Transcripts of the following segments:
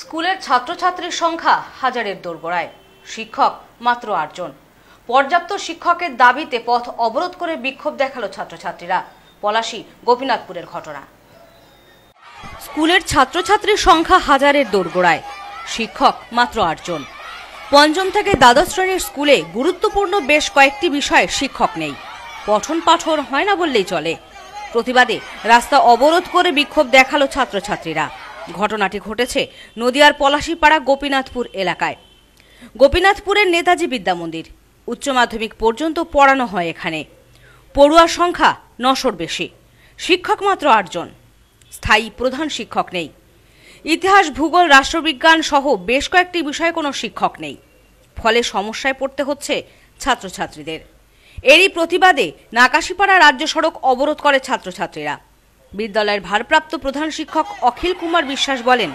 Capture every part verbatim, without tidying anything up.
स्कूलेर छात्र छात्रीर संख्या हजारेर दौड़गोड़ाय़ शिक्षक मात्र आठ जन पर्याप्त शिक्षकेर दाबिते पथ अवरोध करे विक्षोभ देखालो छात्र छात्रीरा। पलाशी गोपीनाथपुरेर घटना। स्कूलेर छात्र छात्रीर संख्या हजारेर दौड़गोड़ाय़ शिक्षक मात्र आठ जन। पंचम थेके द्वादश श्रेणीर स्कूले गुरुत्वपूर्ण बेश कयेकटी विषये शिक्षक नेই। पठन पाठन हय़ ना बोललेই चले। प्रतिबादे रास्ता अवरोध करे विक्षोभ देखालो छात्र छात्रीरा। घटनाटी घटेছে নদিয়ার পলাশীপাড়া গোপীনাথপুর এলাকায়। গোপীনাথপুরের নেতাজি বিদ্যা মন্দির উচ্চ মাধ্যমিক পর্যন্ত পড়ানো হয় এখানে। পড়ুয়ার সংখ্যা নশোর বেশি, শিক্ষক মাত্র আট জন, স্থায়ী প্রধান শিক্ষক নেই। ইতিহাস, ভূগোল, রাষ্ট্রবিজ্ঞান সহ বেশ কয়েকটি বিষয়ে কোনো শিক্ষক নেই। ফলে সমস্যায় পড়তে হচ্ছে ছাত্রছাত্রীদের। এরই প্রতিবাদে নাকাশিপাড়া রাজ্য সড়ক অবরোধ করে ছাত্রছাত্রীরা। বিদ্যালয়ের ভারপ্রাপ্ত প্রধান শিক্ষক অখিল কুমার বিশ্বাস বলেন,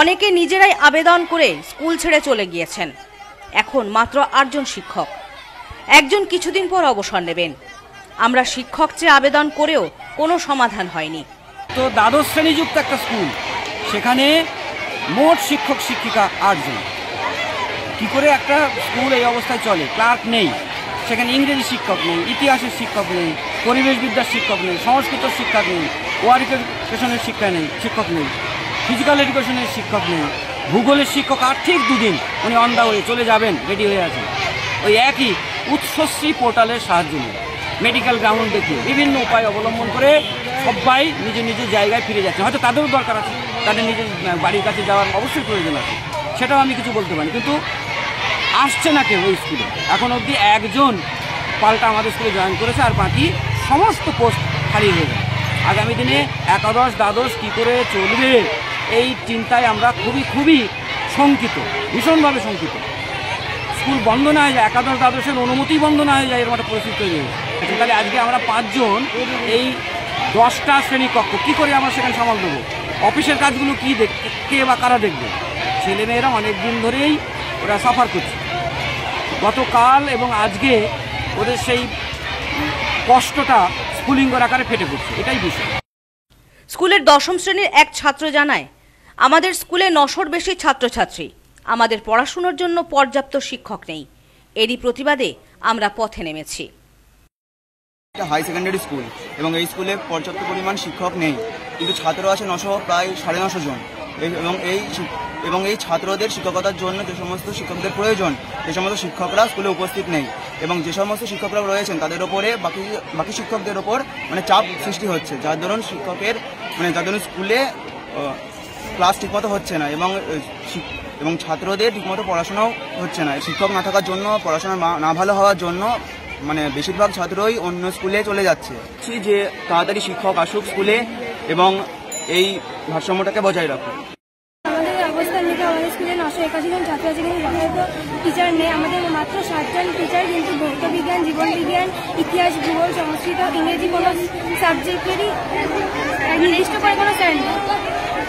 অনেকে নিজেরাই আবেদন করে স্কুল ছেড়ে চলে গিয়েছেন। এখন মাত্র আটজন শিক্ষক, একজন কিছুদিন পর অবসর নেবেন। আমরা শিক্ষক চেয়ে আবেদন করেও কোনো সমাধান হয়নি। তো দ্বাদশ শ্রেণীযুক্ত একটা স্কুল, সেখানে মোট শিক্ষক শিক্ষিকা আটজন। কি করে একটা স্কুল এই অবস্থায় চলে? ক্লার্ক নেই, সেখানে ইংরেজি শিক্ষক নেই, ইতিহাসের শিক্ষক নেই, পরিবেশ বিদ্যার শিক্ষক নেই, সংস্কৃত শিক্ষক নেই, ওয়ার এডুকেশনের শিক্ষা নেই, শিক্ষক নেই, ফিজিক্যাল এডুকেশনের শিক্ষক নেই, ভূগোলের শিক্ষক আর ঠিক দুদিন উনি অন্ধা হয়ে চলে যাবেন, রেডি হয়ে আছেন। ওই একই উৎসশ্রী পোর্টালের সাহায্য নিয়ে, মেডিকেল গ্রাউন্ড দেখিয়ে, বিভিন্ন উপায় অবলম্বন করে সবাই নিজ নিজ জায়গায় ফিরে যাচ্ছে। হয়তো তাদেরও দরকার আছে, তাদের নিজের বাড়ির কাছে যাওয়ার অবশ্যই প্রয়োজন আছে, সেটাও আমি কিছু বলতে পারি, কিন্তু আসছে না কেউ ওই স্কুলে। এখন অবধি একজন পাল্টা আমাদের স্কুলে জয়েন করেছে, আর বাকি সমস্ত পোস্ট খালি হয়ে যাবে। আগামী দিনে একাদশ দ্বাদশ কী করে চলবে এই চিন্তায় আমরা খুবই খুবই শঙ্কিত, ভীষণভাবে শঙ্কিত। স্কুল বন্ধ না হয়ে যায়, একাদশ দ্বাদশের অনুমতি বন্ধ না হয়ে যায়, এরকম একটা পরিস্থিতি তৈরি হয়ে যায়। তাহলে আজকে আমরা পাঁচজন এই দশটা শ্রেণীকক্ষ কী করে আমরা সেখানে সামাল দেবো? অফিসের কাজগুলো কী দেখ কে বা কারা দেখবে? ছেলেমেয়েরা অনেক দিন ধরেই ওরা সাফার করছে। গতকাল এবং আজকে ওদের সেই কষ্টটা স্কুলিঙ্গের আকারে ফেটে পড়ছে, এটাই বিষয়। স্কুলের দশম শ্রেণীর এক ছাত্র জানায়, আমাদের স্কুলে নশোর বেশি ছাত্রছাত্রী, আমাদের পড়াশোনার জন্য পর্যাপ্ত শিক্ষক নেই। এরই প্রতিবাদে আমরা পথে নেমেছি। এটা হাই সেকেন্ডারি স্কুল এবং এই স্কুলে পর্যাপ্ত পরিমাণ শিক্ষক নেই, কিন্তু ছাত্র আছে নশো, প্রায় সাড়ে নশো জন। এবং এই এবং এই ছাত্রদের শিক্ষকতার জন্য যে সমস্ত শিক্ষকদের প্রয়োজন, সে সমস্ত শিক্ষকরা স্কুলে উপস্থিত নেই, এবং যে সমস্ত শিক্ষকরা রয়েছেন তাদের ওপরে বাকি বাকি শিক্ষকদের ওপর মানে চাপ সৃষ্টি হচ্ছে, যার দরুন শিক্ষকের মানে যার দরুন স্কুলে ক্লাস ঠিকমতো হচ্ছে না এবং এবং ছাত্রদের ঠিকমতো পড়াশোনাও হচ্ছে না। শিক্ষক না থাকার জন্য, পড়াশোনা না ভালো হওয়ার জন্য মানে বেশিরভাগ ছাত্রই অন্য স্কুলে চলে যাচ্ছে। যে তাড়াতাড়ি শিক্ষক আসুক স্কুলে এবং এই ভারসাম্যটাকে বজায় রাখুক। নশো একাশি জন ছাত্র আছে, কিন্তু টিচার নেই। আমাদের মাত্র সাতজন টিচার, কিন্তু ভৌত বিজ্ঞান, জীবন বিজ্ঞান, ইতিহাস, ভূগোল, সংস্কৃত, ইংরেজি কোনো সাবজেক্টেরই নির্দিষ্ট করে কোনো স্যার নেই।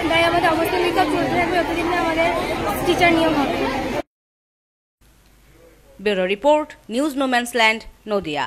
তাই আমাদের অবস্থান বিজ্ঞান চলতে থাকবে যতদিন না আমাদের টিচার নিয়োগ হবে। Bureau report, news no man's land, Nadia.